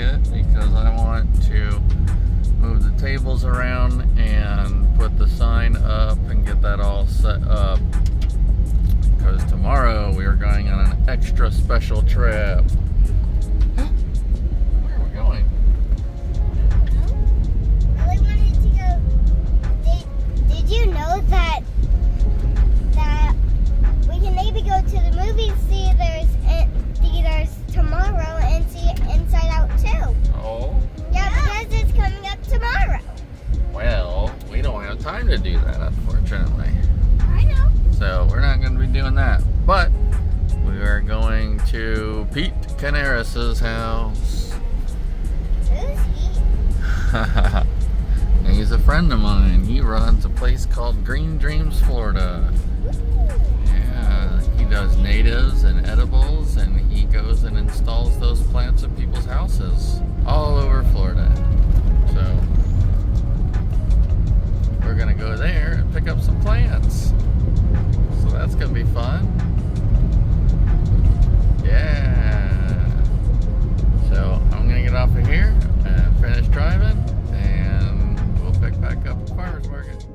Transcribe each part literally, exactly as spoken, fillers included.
it because I want to move the tables around and put the sign up and get that all set up, because tomorrow we are going on an extra special trip. Time to do that, unfortunately. I know. So we're not going to be doing that, but we are going to Pete Kanaris' house. Who's he? He's a friend of mine. He runs a place called Green Dreams Florida. Ooh. Yeah, he does natives and edibles, and he goes and installs those plants at people's houses all over Florida. So we're gonna go there and pick up some plants, so that's gonna be fun. Yeah, so I'm gonna get off of here and finish driving, and we'll pick back up the farmer's market.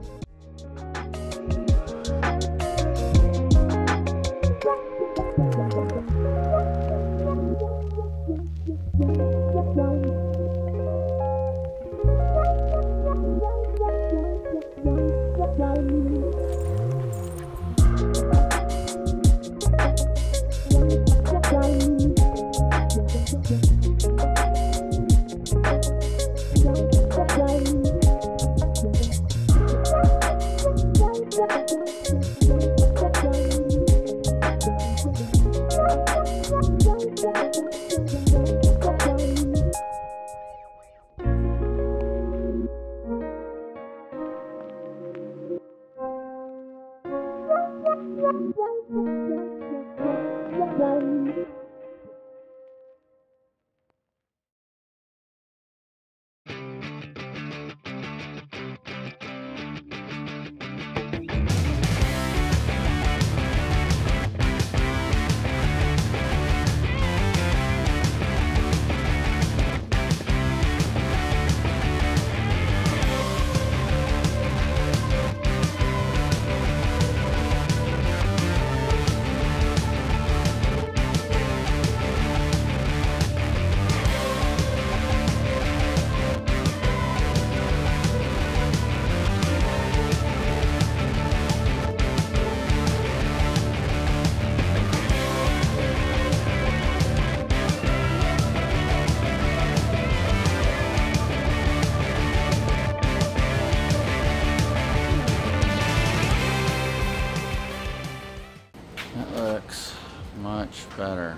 Better.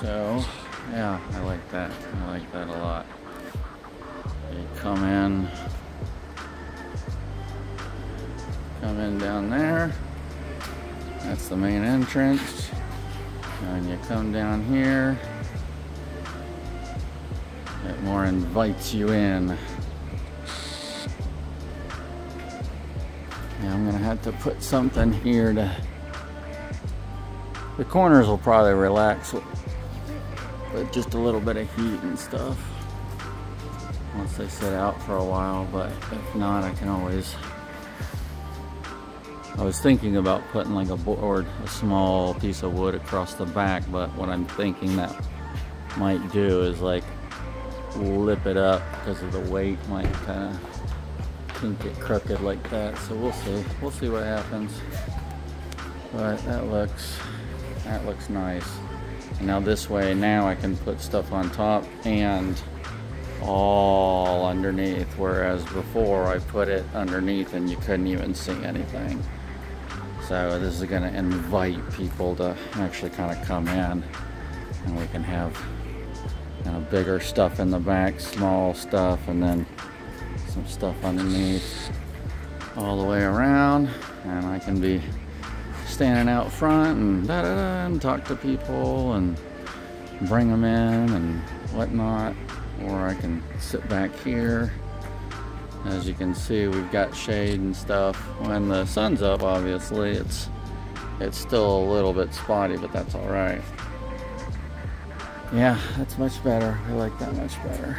So, yeah, I like that. I like that a lot. You come in, come in down there. That's the main entrance. And you come down here. It more invites you in. Yeah, I'm gonna have to put something here to, the corners will probably relax with, with just a little bit of heat and stuff once they sit out for a while, but if not, I can always, I was thinking about putting like a board, a small piece of wood across the back, but what I'm thinking that might do is like lip it up because of the weight might kind of get crooked like that, so we'll see. We'll see what happens. But that looks, that looks nice. And now this way, now I can put stuff on top and all underneath, whereas before I put it underneath and you couldn't even see anything. So this is going to invite people to actually kind of come in, and we can have, you know, bigger stuff in the back, small stuff, and then some stuff underneath all the way around, and I can be standing out front and da da da and talk to people and bring them in and whatnot, or I can sit back here. As you can see, we've got shade and stuff. When the sun's up, obviously it's it's still a little bit spotty, but that's all right. Yeah, that's much better. I like that much better.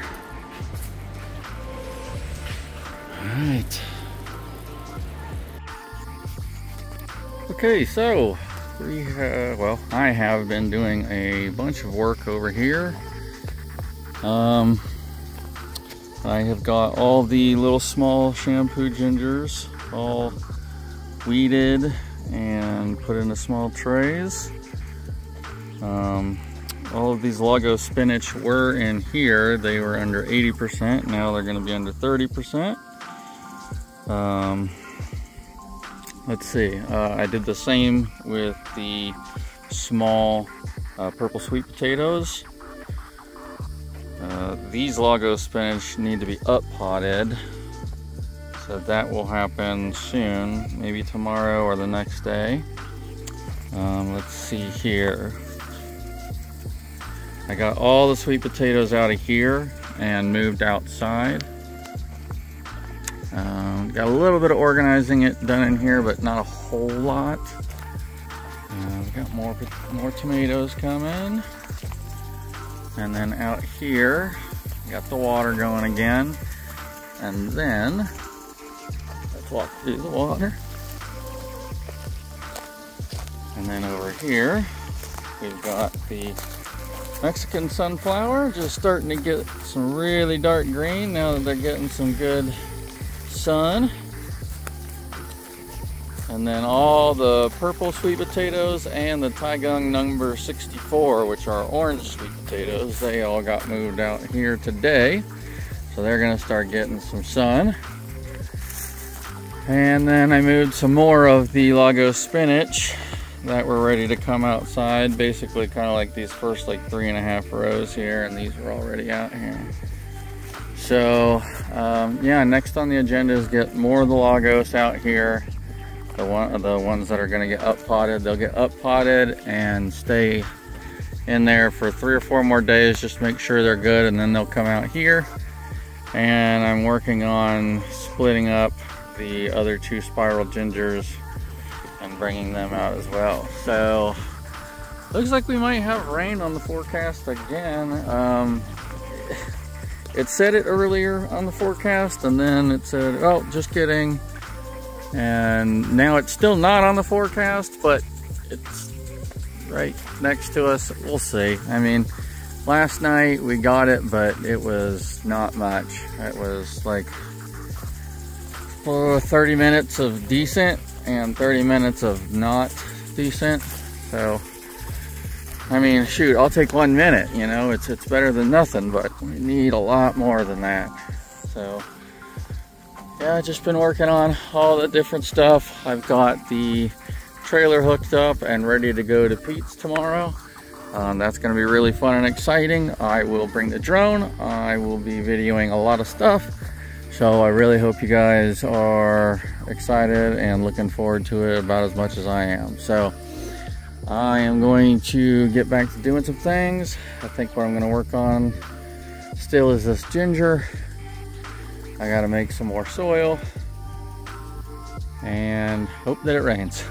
All right. Okay, so we have, well, I have been doing a bunch of work over here. Um, I have got all the little small shampoo gingers all weeded and put into small trays. Um, all of these Lago spinach were in here. They were under eighty percent. Now they're going to be under thirty percent. Um, let's see. Uh, I did the same with the small uh, purple sweet potatoes. Uh, these Lago spinach need to be up potted. So that will happen soon, maybe tomorrow or the next day. Um, let's see here. I got all the sweet potatoes out of here and moved outside. Um, got a little bit of organizing it done in here, but not a whole lot. Uh, we got more, more tomatoes coming. And then out here, got the water going again. And then, let's walk through the water. And then over here, we've got the Mexican sunflower, just starting to get some really dark green now that they're getting some good sun. And then all the purple sweet potatoes and the Taigong number sixty-four, which are orange sweet potatoes, they all got moved out here today. So they're gonna start getting some sun. And then I moved some more of the Lago spinach that were ready to come outside, basically kind of like these first like three and a half rows here, and these were already out here. So um, yeah, next on the agenda is get more of the Lagos out here. The, one, the ones that are gonna get up potted, they'll get up potted and stay in there for three or four more days, just make sure they're good, and then they'll come out here. And I'm working on splitting up the other two spiral gingers and bringing them out as well. So looks like we might have rain on the forecast again. Um, it said it earlier on the forecast, and then it said, oh, just kidding. And now it's still not on the forecast, but it's right next to us. We'll see. I mean, last night we got it, but it was not much. It was like oh, thirty minutes of decent and thirty minutes of not decent. So, I mean, shoot, I'll take one minute, you know, it's, it's better than nothing, but we need a lot more than that. So, yeah, I've just been working on all the different stuff. I've got the trailer hooked up and ready to go to Pete's tomorrow. Um, that's gonna be really fun and exciting. I will bring the drone. I will be videoing a lot of stuff. So I really hope you guys are excited and looking forward to it about as much as I am. So I am going to get back to doing some things. I think what I'm going to work on still is this ginger. I got to make some more soil and hope that it rains.